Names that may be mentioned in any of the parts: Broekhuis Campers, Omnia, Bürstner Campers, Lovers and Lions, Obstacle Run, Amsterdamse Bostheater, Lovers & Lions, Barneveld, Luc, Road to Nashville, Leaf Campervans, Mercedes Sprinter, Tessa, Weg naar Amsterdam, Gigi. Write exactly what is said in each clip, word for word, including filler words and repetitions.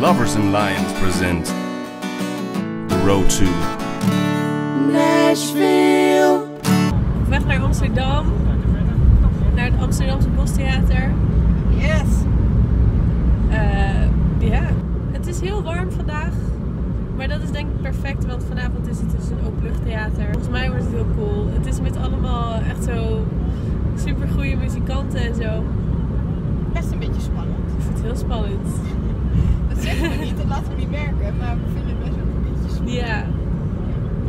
Lovers and Lions present The Road to Nashville. Op weg naar Amsterdam, naar het Amsterdamse Bostheater. Yes! Ja, uh, yeah. Het is heel warm vandaag, maar dat is denk ik perfect, want vanavond is het dus een openluchttheater. Volgens mij wordt het heel cool. Het is met allemaal echt zo super goede muzikanten en zo. Best een beetje spannend. Ik vind het heel spannend. Dat zeggen we niet, dat laten we niet merken, maar we vinden het best wel een beetje spannend. Ja.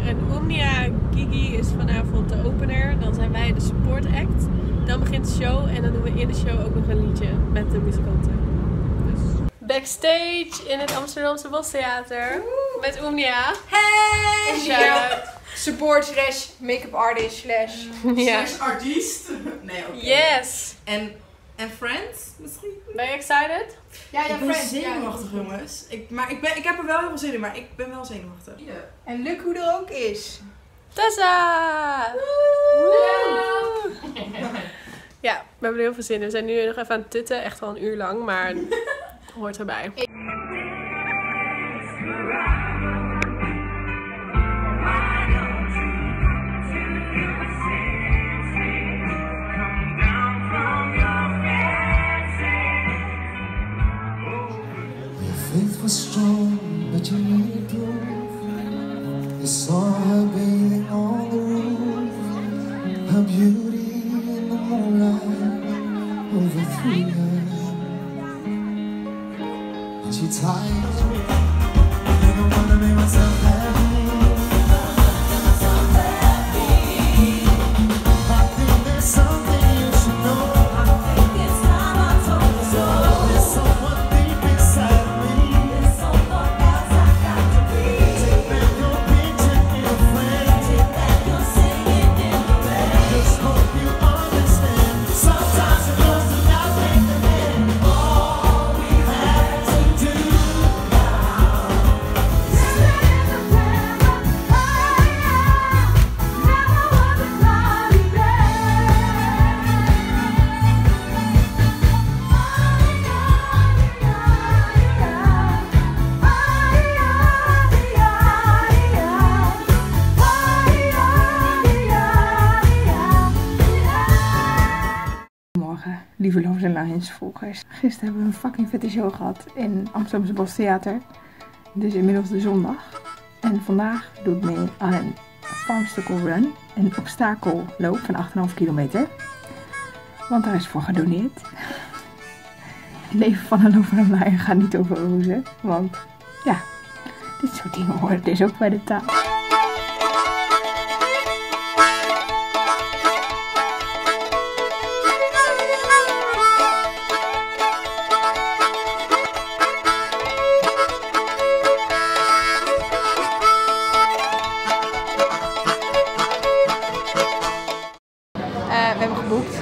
En Omnia, Gigi is vanavond de opener, dan zijn wij de support act. Dan begint de show en dan doen we in de show ook nog een liedje met de muzikanten. Dus. Backstage in het Amsterdamse Bostheater met Omnia. Hey! En ja. Support slash make-up artist slash... Yeah. Slash artiest. Nee, oké. Okay. Yes! En... En Friends misschien? Ben je excited? Ja, ja, ik ben Friends. Zenuwachtig, ja, jongens. Ik, maar ik, ben, ik heb er wel heel veel zin in, maar ik ben wel zenuwachtig. Yeah. En Luc, hoe er ook is. Tessa! Woe! Woe! Ja, we hebben er heel veel zin in. We zijn nu nog even aan het tutten, echt al een uur lang, maar hoort erbij. Faith was strong, but you needed proof. You saw her bathing on the roof. Her beauty in the moonlight overthrew her, and she tired. Lieve Lovers and Lions volgers. Gisteren hebben we een fucking vette show gehad in Amsterdamse Bostheater. Dus inmiddels de zondag. En vandaag doe ik mee aan een Obstacle Run. Een obstakelloop van acht komma vijf kilometer. Want daar is voor gedoneerd. Het leven van een Lover and Lion gaat niet over rozen. Want ja, dit soort dingen horen dus ook bij de taal. We hebben geboekt.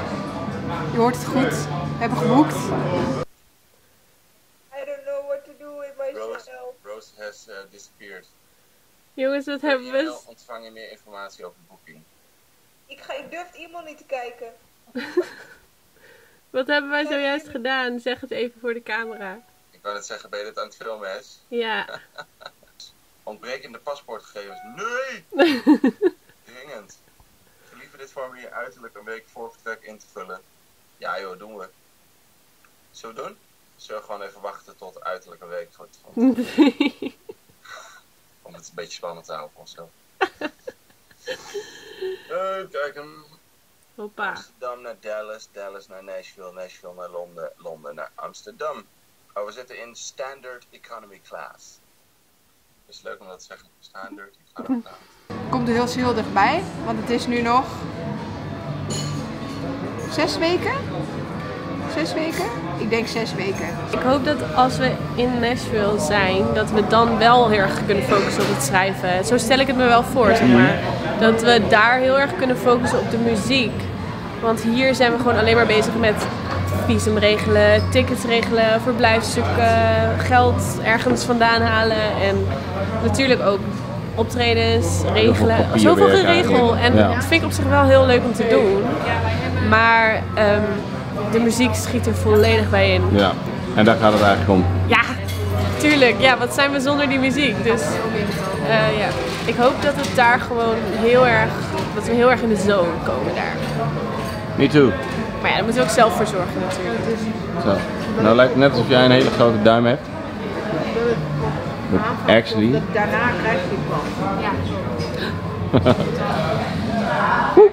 Je hoort het goed. We hebben geboekt. I don't know what to do with myself. Rose has uh, disappeared. Jongens, dat hebben we. We ontvangen meer informatie over de boeking. Ik, ga, ik durf iemand niet te kijken. Wat hebben wij zojuist gedaan? Zeg het even voor de camera. Ik wou het zeggen, ben je dit aan het filmen is? Ja. Ontbrekende paspoortgegevens. Nee! Dringend. Dit formulier uiterlijk een week voor vertrek in te vullen. Ja joh, doen we. Zullen we doen? Zullen we gewoon even wachten tot uiterlijk een week voor het vertrek? Om het een beetje spannend te houden of zo. uh, kijk hem. Hoppa. Amsterdam naar Dallas, Dallas naar Nashville, Nashville naar Londen, Londen naar Amsterdam. Oh, we zitten in Standard Economy Class. Is leuk om dat te zeggen. Standard Economy Class. Komt er heel heel dichtbij, want het is nu nog zes weken? Zes weken? Ik denk zes weken. Ik hoop dat als we in Nashville zijn, dat we dan wel heel erg kunnen focussen op het schrijven. Zo stel ik het me wel voor, zeg maar. Dat we daar heel erg kunnen focussen op de muziek. Want hier zijn we gewoon alleen maar bezig met visum regelen, tickets regelen, verblijf zoeken, geld ergens vandaan halen en natuurlijk ook optredens, regelen, zoveel geregel en ja. Dat vind ik op zich wel heel leuk om te doen, maar um, de muziek schiet er volledig bij in. Ja, en daar gaat het eigenlijk om. Ja, Tuurlijk, ja, wat zijn we zonder die muziek? Dus uh, ja. Ik hoop dat het daar gewoon heel erg, dat we heel erg in de zone komen daar. Me too. Maar ja, daar moeten we ook zelf voor zorgen natuurlijk. Zo. Nou lijkt het net alsof jij een hele grote duim hebt. But actually. Daarna krijg je het wel. Ja.